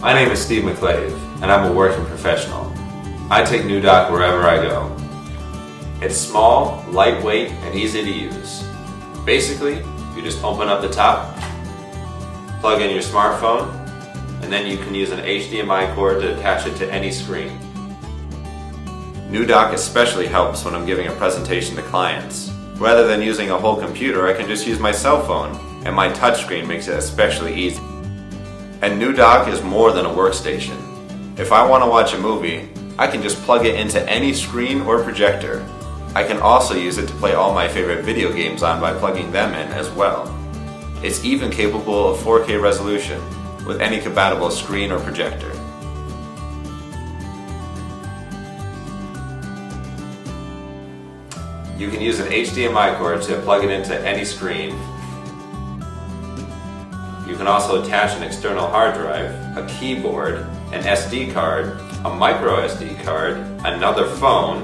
My name is Steve McLeave, and I'm a working professional. I take NuDock wherever I go. It's small, lightweight, and easy to use. Basically, you just open up the top, plug in your smartphone, and then you can use an HDMI cord to attach it to any screen. NuDock especially helps when I'm giving a presentation to clients. Rather than using a whole computer, I can just use my cell phone, and my touchscreen makes it especially easy. And NuDock is more than a workstation. If I want to watch a movie, I can just plug it into any screen or projector. I can also use it to play all my favorite video games on by plugging them in as well. It's even capable of 4K resolution with any compatible screen or projector. You can use an HDMI cord to plug it into any screen. You can also attach an external hard drive, a keyboard, an SD card, a micro SD card, another phone,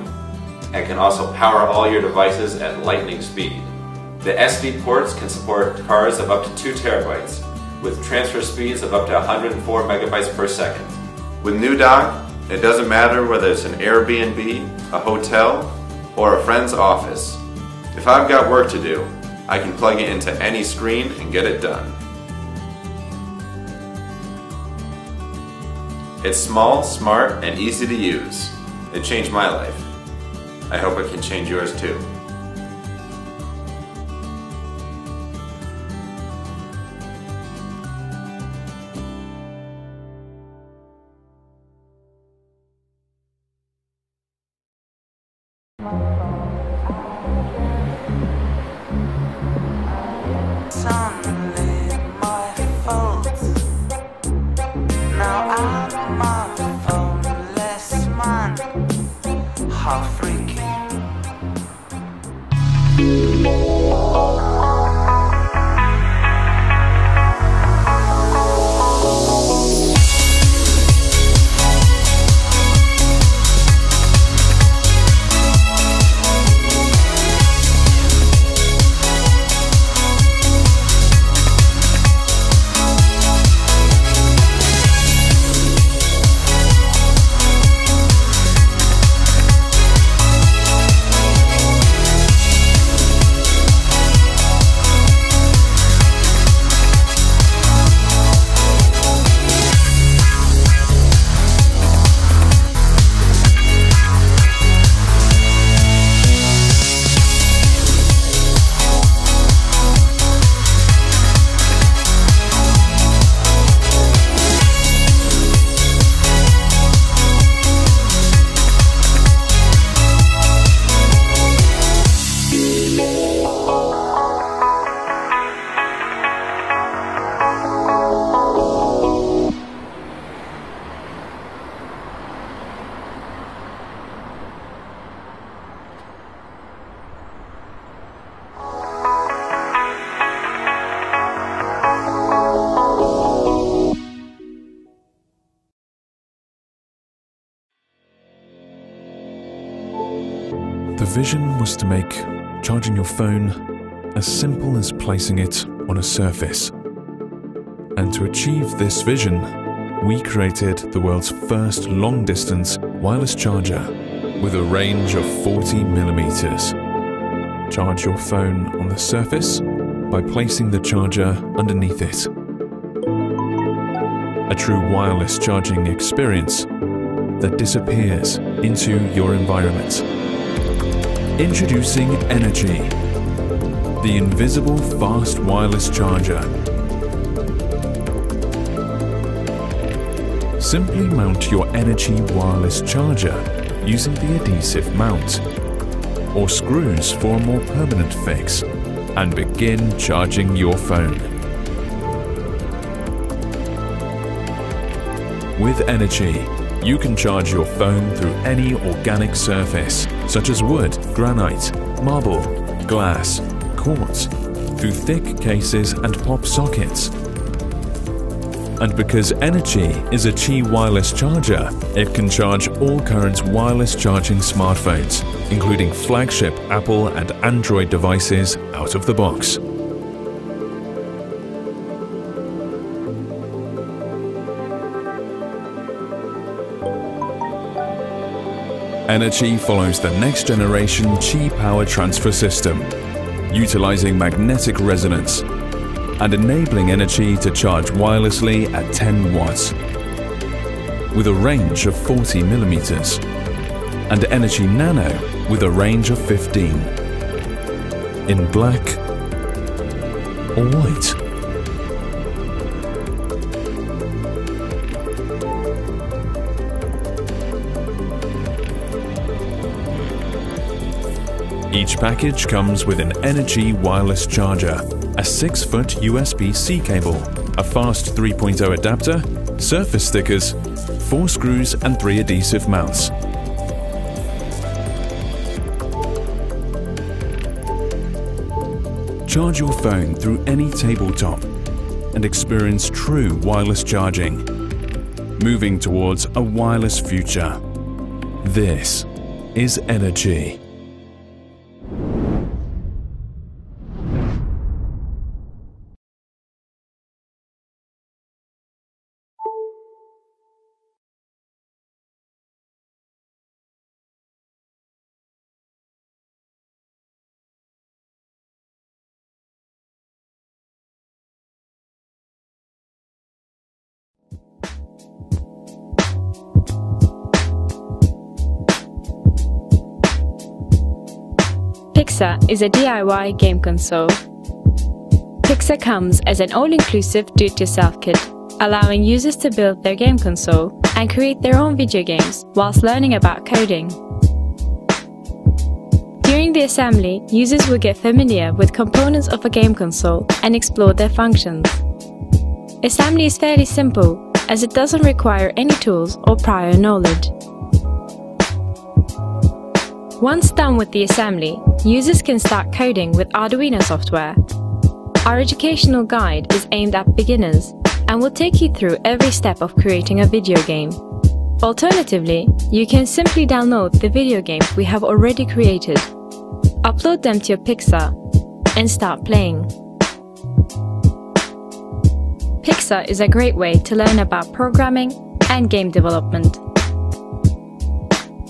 and can also power all your devices at lightning speed. The SD ports can support cards of up to 2 terabytes, with transfer speeds of up to 104 megabytes per second. With NuDock, it doesn't matter whether it's an Airbnb, a hotel, or a friend's office. If I've got work to do, I can plug it into any screen and get it done. It's small, smart, and easy to use. It changed my life. I hope it can change yours too. The vision was to make charging your phone as simple as placing it on a surface. And to achieve this vision, we created the world's first long-distance wireless charger with a range of 40 millimeters. Charge your phone on the surface by placing the charger underneath it. A true wireless charging experience that disappears into your environment. Introducing ENERQi, the invisible fast wireless charger. Simply mount your ENERQi wireless charger using the adhesive mount or screws for a more permanent fix and begin charging your phone. With ENERQi, you can charge your phone through any organic surface, such as wood, granite, marble, glass, quartz, through thick cases and pop sockets. And because ENERQi is a Qi wireless charger, it can charge all current wireless charging smartphones, including flagship Apple and Android devices out of the box. ENERQi follows the next generation Qi power transfer system, utilizing magnetic resonance and enabling ENERQi to charge wirelessly at 10 watts with a range of 40 millimeters and ENERQi Nano with a range of 15 in black or white. Each package comes with an ENERQi wireless charger, a 6-foot USB-C cable, a fast 3.0 adapter, surface stickers, 4 screws and 3 adhesive mounts. Charge your phone through any tabletop and experience true wireless charging. Moving towards a wireless future. This is ENERQi. PYXA is a DIY game console. PYXA comes as an all-inclusive do-it-yourself kit, allowing users to build their game console and create their own video games whilst learning about coding. During the assembly, users will get familiar with components of a game console and explore their functions. Assembly is fairly simple, as it doesn't require any tools or prior knowledge. Once done with the assembly, users can start coding with Arduino software. Our educational guide is aimed at beginners and will take you through every step of creating a video game. Alternatively, you can simply download the video games we have already created, upload them to your PYXA, and start playing. PYXA is a great way to learn about programming and game development.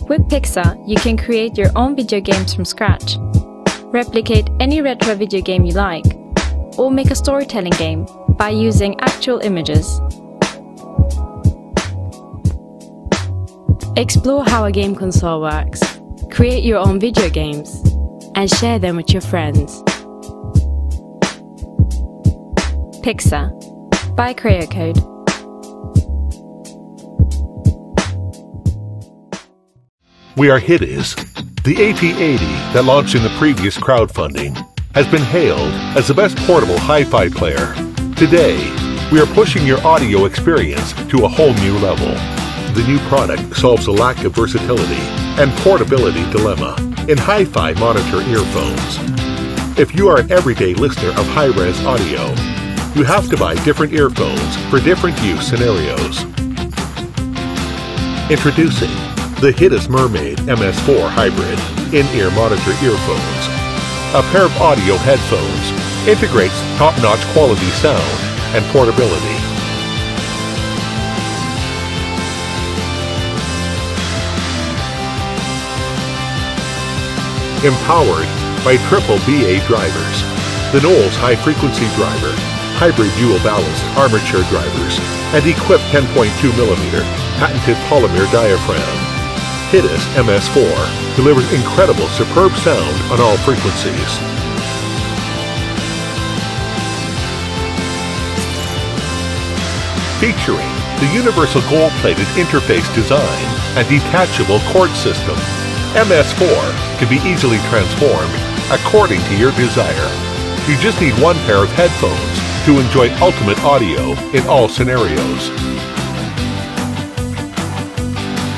With PYXA, you can create your own video games from scratch, replicate any retro video game you like, or make a storytelling game by using actual images. Explore how a game console works, create your own video games, and share them with your friends. PYXA by Crayocode. We Are Hitis. The AT80 that launched in the previous crowdfunding has been hailed as the best portable hi-fi player. Today, we are pushing your audio experience to a whole new level. The new product solves a lack of versatility and portability dilemma in hi-fi monitor earphones. If you are an everyday listener of high-res audio, you have to buy different earphones for different use scenarios. Introducing the Hidizs Mermaid MS4 Hybrid in-ear monitor earphones. A pair of audio headphones integrates top-notch quality sound and portability. Empowered by triple BA drivers, the Knowles high-frequency driver, hybrid dual-balanced armature drivers, and equipped 10.2mm patented polymer diaphragm. Hidizs MS4 delivers incredible, superb sound on all frequencies. Featuring the universal gold-plated interface design and detachable cord system, MS4 can be easily transformed according to your desire. You just need one pair of headphones to enjoy ultimate audio in all scenarios.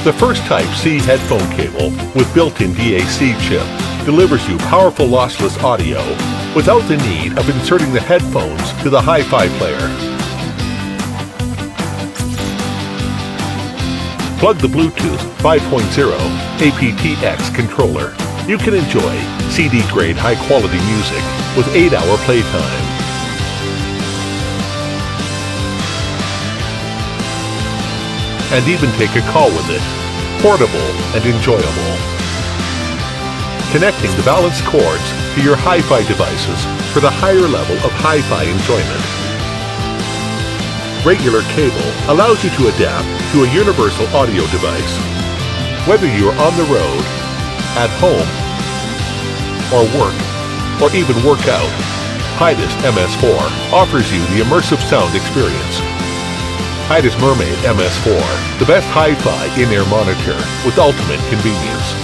The first Type-C headphone cable with built-in DAC chip delivers you powerful lossless audio without the need of inserting the headphones to the hi-fi player. Plug the Bluetooth 5.0 aptX controller. You can enjoy CD-grade high-quality music with 8-hour playtime. And even take a call with it. portable and enjoyable. Connecting the balanced cords to your hi-fi devices for the higher level of hi-fi enjoyment. Regular cable allows you to adapt to a universal audio device, whether you're on the road, at home, or work, or even work out. Hidizs MS4 offers you the immersive sound experience. Hidizs Mermaid MS4, the best hi-fi in-ear monitor with ultimate convenience.